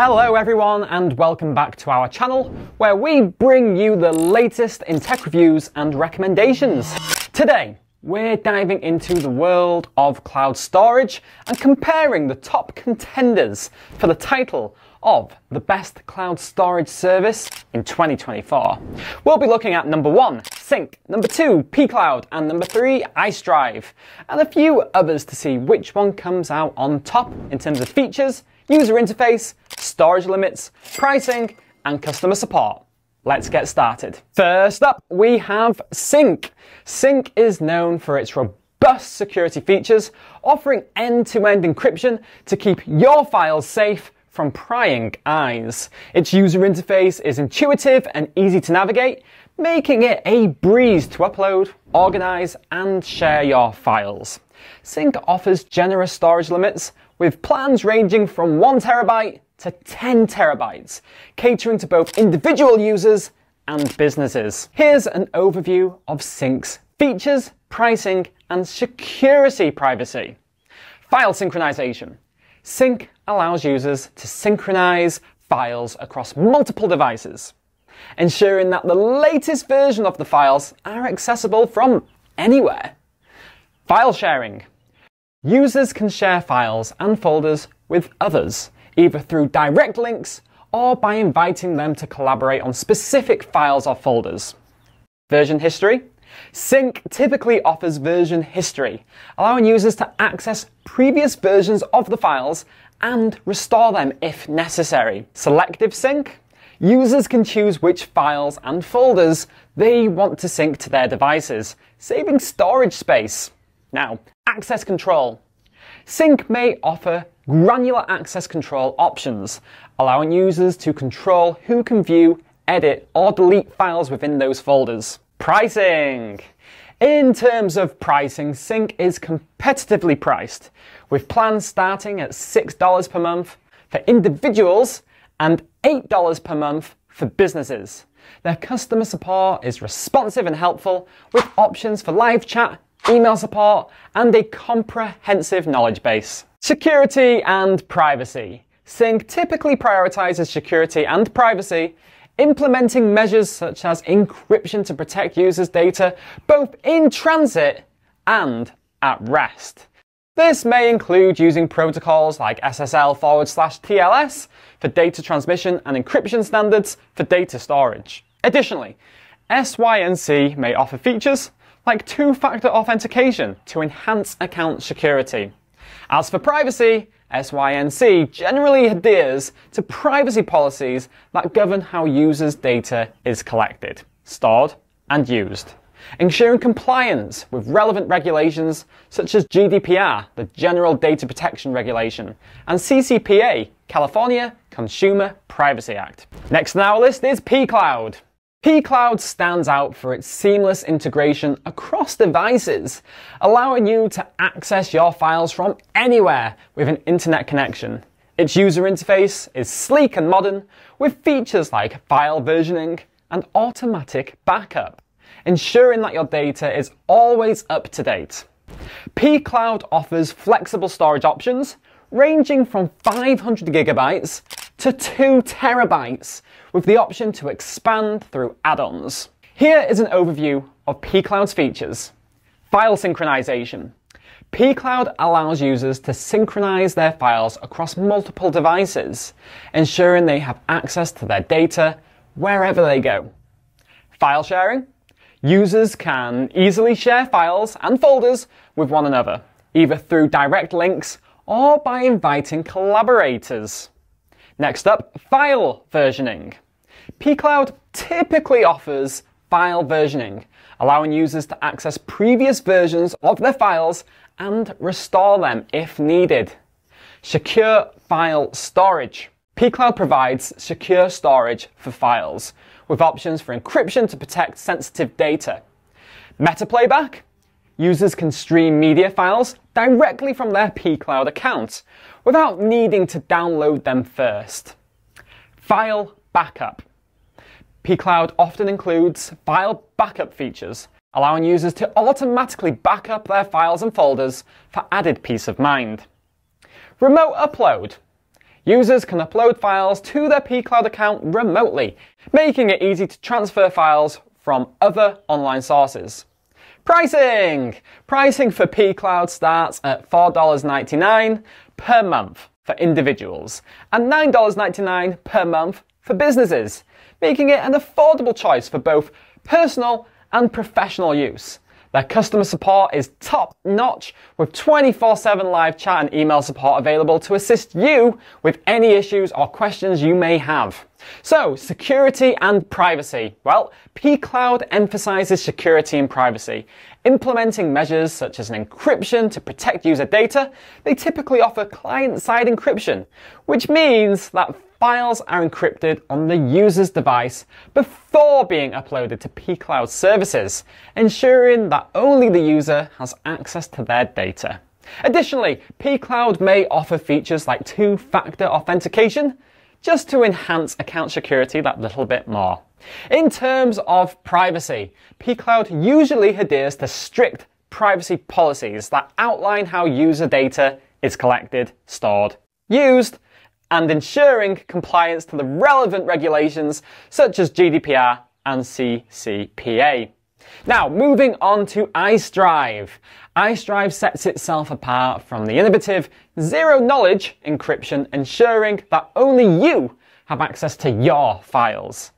Hello everyone and welcome back to our channel where we bring you the latest in tech reviews and recommendations. Today we're diving into the world of cloud storage and comparing the top contenders for the title of the best cloud storage service in 2024. We'll be looking at number 1, Sync, number 2, pCloud, and number 3, IceDrive, and a few others to see which one comes out on top in terms of features, user interface, storage limits, pricing, and customer support. Let's get started. First up, we have Sync. Sync is known for its robust security features, offering end-to-end encryption to keep your files safe from prying eyes. Its user interface is intuitive and easy to navigate, making it a breeze to upload, organize, and share your files. Sync offers generous storage limits with plans ranging from 1 terabyte to 10 terabytes, catering to both individual users and businesses. Here's an overview of Sync's features, pricing, and security privacy. File synchronization. Sync allows users to synchronize files across multiple devices, ensuring that the latest version of the files are accessible from anywhere. File sharing. Users can share files and folders with others, either through direct links or by inviting them to collaborate on specific files or folders. Version history. Sync typically offers version history, allowing users to access previous versions of the files and restore them if necessary. Selective sync. Users can choose which files and folders they want to sync to their devices, saving storage space. Now, access control. Sync may offer granular access control options, allowing users to control who can view, edit, or delete files within those folders. Pricing. In terms of pricing, Sync is competitively priced, with plans starting at $6 per month for individuals and $8 per month for businesses. Their customer support is responsive and helpful, with options for live chat, email support, and a comprehensive knowledge base. Security and privacy. Sync typically prioritizes security and privacy, implementing measures such as encryption to protect users' data both in transit and at rest. This may include using protocols like SSL/TLS for data transmission and encryption standards for data storage. Additionally, SYNC may offer features like two-factor authentication to enhance account security. As for privacy, SYNC generally adheres to privacy policies that govern how users' data is collected, stored, and used, ensuring compliance with relevant regulations such as GDPR, the General Data Protection Regulation, and CCPA, California Consumer Privacy Act. Next on our list is pCloud. pCloud stands out for its seamless integration across devices, allowing you to access your files from anywhere with an internet connection. Its user interface is sleek and modern, with features like file versioning and automatic backup, ensuring that your data is always up to date. pCloud offers flexible storage options, ranging from 500 gigabytes to 2 terabytes, with the option to expand through add-ons. Here is an overview of pCloud's features. File synchronization. pCloud allows users to synchronize their files across multiple devices, ensuring they have access to their data wherever they go. File sharing. Users can easily share files and folders with one another, either through direct links or by inviting collaborators. Next up, file versioning. pCloud typically offers file versioning, allowing users to access previous versions of their files and restore them if needed. Secure file storage. pCloud provides secure storage for files, with options for encryption to protect sensitive data. Meta playback. Users can stream media files directly from their pCloud account without needing to download them first. File backup. pCloud often includes file backup features, allowing users to automatically back up their files and folders for added peace of mind. Remote upload. users can upload files to their pCloud account remotely, making it easy to transfer files from other online sources. Pricing! Pricing for pCloud starts at $4.99 per month for individuals and $9.99 per month for businesses, making it an affordable choice for both personal and professional use. Their customer support is top-notch, with 24/7 live chat and email support available to assist you with any issues or questions you may have. So, security and privacy. Well, pCloud emphasizes security and privacy. Implementing measures such as an encryption to protect user data, they typically offer client-side encryption, which means that files are encrypted on the user's device before being uploaded to pCloud services, ensuring that only the user has access to their data. Additionally, pCloud may offer features like two-factor authentication, just to enhance account security that little bit more. In terms of privacy, pCloud usually adheres to strict privacy policies that outline how user data is collected, stored, used, and ensuring compliance to the relevant regulations such as GDPR and CCPA. Now, moving on to IceDrive. IceDrive sets itself apart from the innovative zero-knowledge encryption, ensuring that only you have access to your files.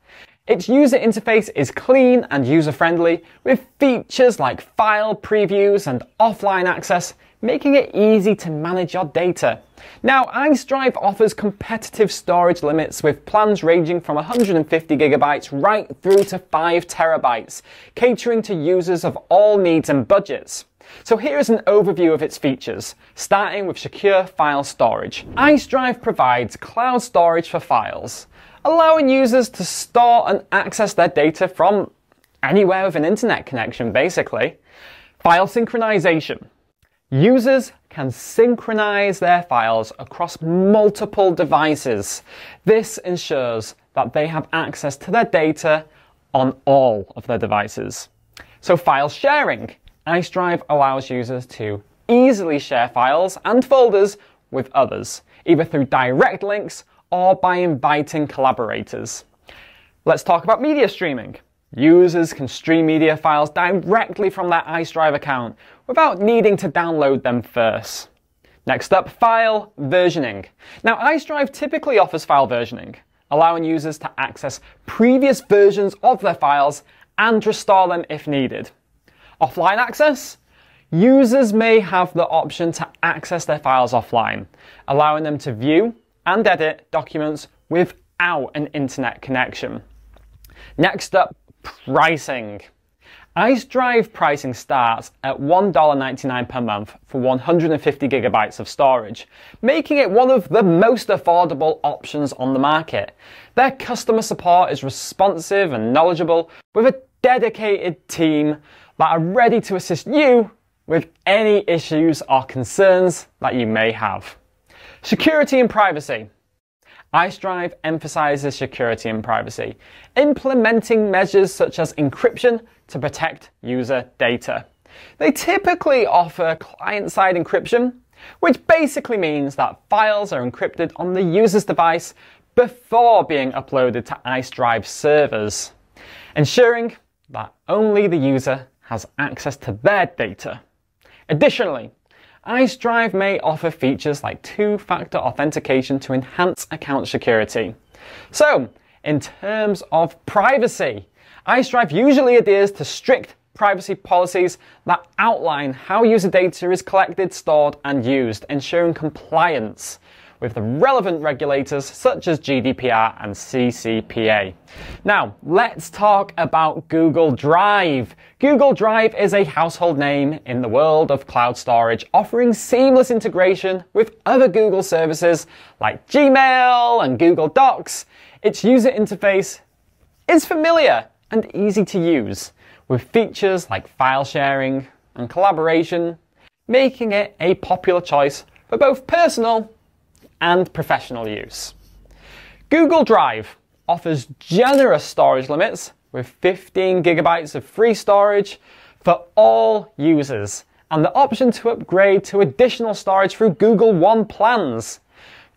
Its user interface is clean and user-friendly, with features like file previews and offline access, making it easy to manage your data. Now, IceDrive offers competitive storage limits with plans ranging from 150 GB right through to 5 TB, catering to users of all needs and budgets. So here is an overview of its features, starting with secure file storage. IceDrive provides cloud storage for files, allowing users to store and access their data from anywhere with an internet connection, basically. File synchronization. Users can synchronize their files across multiple devices. This ensures that they have access to their data on all of their devices. So, file sharing. IceDrive allows users to easily share files and folders with others, either through direct links or by inviting collaborators. Let's talk about media streaming. Users can stream media files directly from their IceDrive account without needing to download them first. Next up, file versioning. Now, IceDrive typically offers file versioning, allowing users to access previous versions of their files and restore them if needed. Offline access. Users may have the option to access their files offline, allowing them to view and edit documents without an internet connection. Next up, pricing. IceDrive pricing starts at $1.99 per month for 150 GB of storage, making it one of the most affordable options on the market. Their customer support is responsive and knowledgeable, with a dedicated team that are ready to assist you with any issues or concerns that you may have. Security and privacy. IceDrive emphasizes security and privacy, implementing measures such as encryption to protect user data. They typically offer client-side encryption, which basically means that files are encrypted on the user's device before being uploaded to IceDrive servers, ensuring that only the user has access to their data. Additionally, IceDrive may offer features like two-factor authentication to enhance account security. So, in terms of privacy, IceDrive usually adheres to strict privacy policies that outline how user data is collected, stored, and used, ensuring compliance with the relevant regulators such as GDPR and CCPA. Now, let's talk about Google Drive. Google Drive is a household name in the world of cloud storage, offering seamless integration with other Google services like Gmail and Google Docs. Its user interface is familiar and easy to use, with features like file sharing and collaboration, making it a popular choice for both personal and professional use. Google Drive offers generous storage limits with 15 GB of free storage for all users and the option to upgrade to additional storage through Google One plans.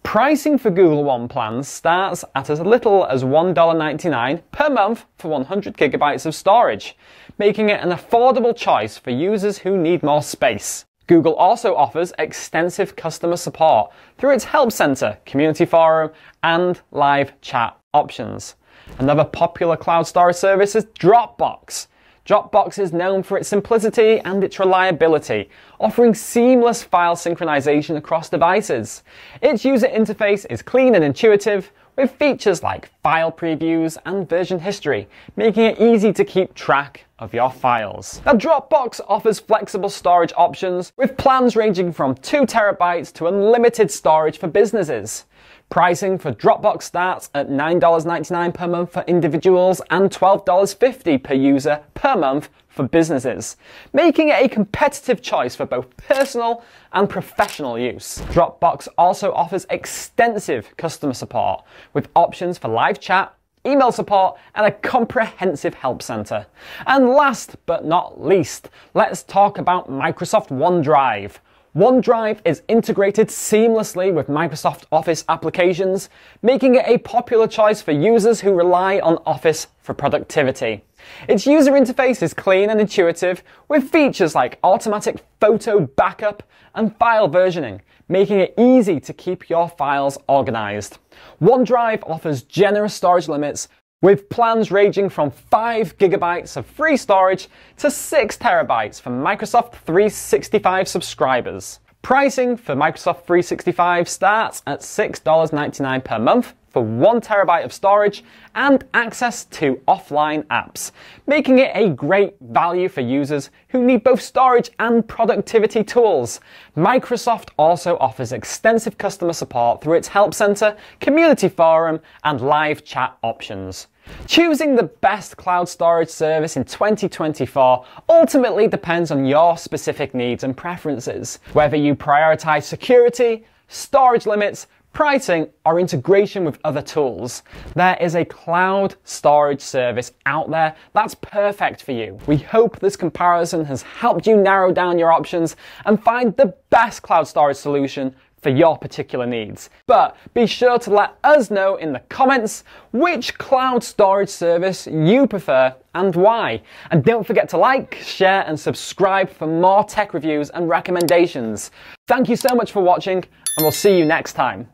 Pricing for Google One plans starts at as little as $1.99 per month for 100 gigabytes of storage, making it an affordable choice for users who need more space. Google also offers extensive customer support through its help center, community forum, and live chat options. Another popular cloud storage service is Dropbox. Dropbox is known for its simplicity and its reliability, offering seamless file synchronization across devices. Its user interface is clean and intuitive, with features like file previews and version history, making it easy to keep track of your files. Now, Dropbox offers flexible storage options with plans ranging from 2 terabytes to unlimited storage for businesses. Pricing for Dropbox starts at $9.99 per month for individuals and $12.50 per user per month for businesses, making it a competitive choice for both personal and professional use. Dropbox also offers extensive customer support with options for live chat, email support, and a comprehensive help center. And last but not least, let's talk about Microsoft OneDrive. OneDrive is integrated seamlessly with Microsoft Office applications, making it a popular choice for users who rely on Office for productivity. Its user interface is clean and intuitive, with features like automatic photo backup and file versioning, making it easy to keep your files organized. OneDrive offers generous storage limits, with plans ranging from 5 gigabytes of free storage to 6 terabytes for Microsoft 365 subscribers. Pricing for Microsoft 365 starts at $6.99 per month for 1 terabyte of storage and access to offline apps, making it a great value for users who need both storage and productivity tools. Microsoft also offers extensive customer support through its help center, community forum, and live chat options. Choosing the best cloud storage service in 2024 ultimately depends on your specific needs and preferences. Whether you prioritize security, storage limits, pricing, or integration with other tools, there is a cloud storage service out there that's perfect for you. We hope this comparison has helped you narrow down your options and find the best cloud storage solution for your particular needs. But be sure to let us know in the comments which cloud storage service you prefer and why. And don't forget to like, share, and subscribe for more tech reviews and recommendations. Thank you so much for watching, and we'll see you next time.